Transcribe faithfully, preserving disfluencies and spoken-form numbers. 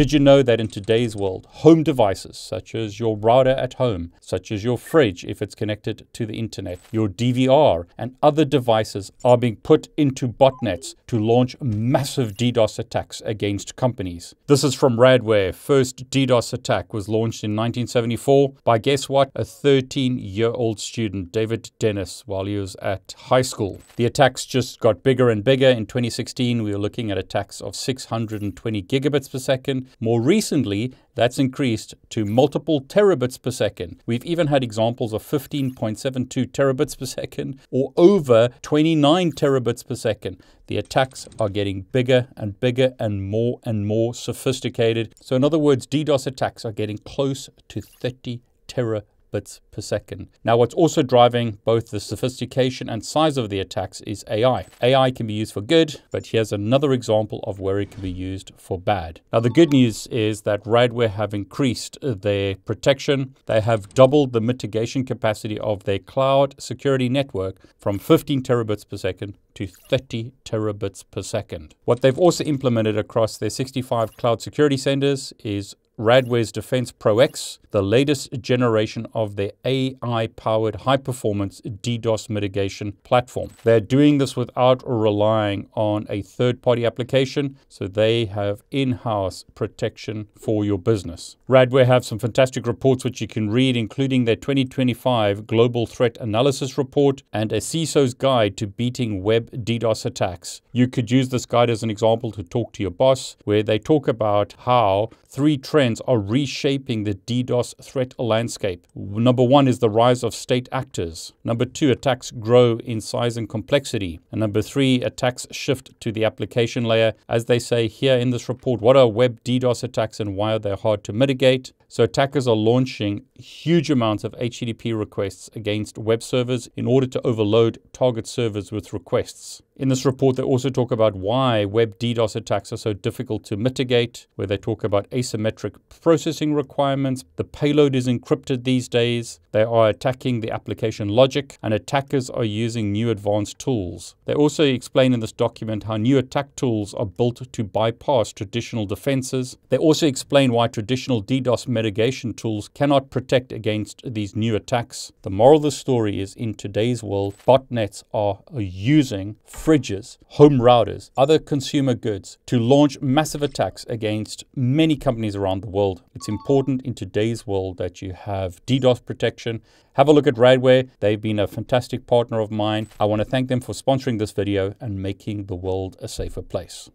Did you know that in today's world, home devices such as your router at home, such as your fridge if it's connected to the internet, your D V R and other devices are being put into botnets to launch massive DDoS attacks against companies? This is from Radware. First DDoS attack was launched in nineteen seventy-four by, guess what, a thirteen-year-old student, David Dennis, while he was at high school. The attacks just got bigger and bigger. In twenty sixteen, we were looking at attacks of six hundred twenty gigabits per second. More recently, that's increased to multiple terabits per second. We've even had examples of fifteen point seven two terabits per second or over twenty-nine terabits per second. The attacks are getting bigger and bigger and more and more sophisticated. So in other words, DDoS attacks are getting close to thirty terabits bits per second. Now, what's also driving both the sophistication and size of the attacks is A I. A I can be used for good, but here's another example of where it can be used for bad. Now, the good news is that Radware have increased their protection. They have doubled the mitigation capacity of their cloud security network from fifteen terabits per second to thirty terabits per second. What they've also implemented across their sixty-five cloud security centers is Radware's Defense Pro X, the latest generation of their A I-powered high-performance DDoS mitigation platform. They're doing this without relying on a third-party application, so they have in-house protection for your business. Radware have some fantastic reports which you can read, including their twenty twenty-five Global Threat Analysis Report and a C I S O's Guide to Beating Web DDoS Attacks. You could use this guide as an example to talk to your boss, where they talk about how three trends are reshaping the DDoS threat landscape. Number one is the rise of state actors. Number two, attacks grow in size and complexity. And number three, attacks shift to the application layer. As they say here in this report, what are web DDoS attacks and why are they hard to mitigate? So attackers are launching huge amounts of H T T P requests against web servers in order to overload target servers with requests. In this report, they also talk about why web DDoS attacks are so difficult to mitigate, where they talk about asymmetric processing requirements. The payload is encrypted these days. They are attacking the application logic, and attackers are using new advanced tools. They also explain in this document how new attack tools are built to bypass traditional defenses. They also explain why traditional DDoS mitigation tools cannot protect against these new attacks. The moral of the story is, in today's world, botnets are using fridges, home routers, other consumer goods to launch massive attacks against many companies around the world. It's important in today's world that you have DDoS protection. Have a look at Radware. They've been a fantastic partner of mine. I want to thank them for sponsoring this video and making the world a safer place.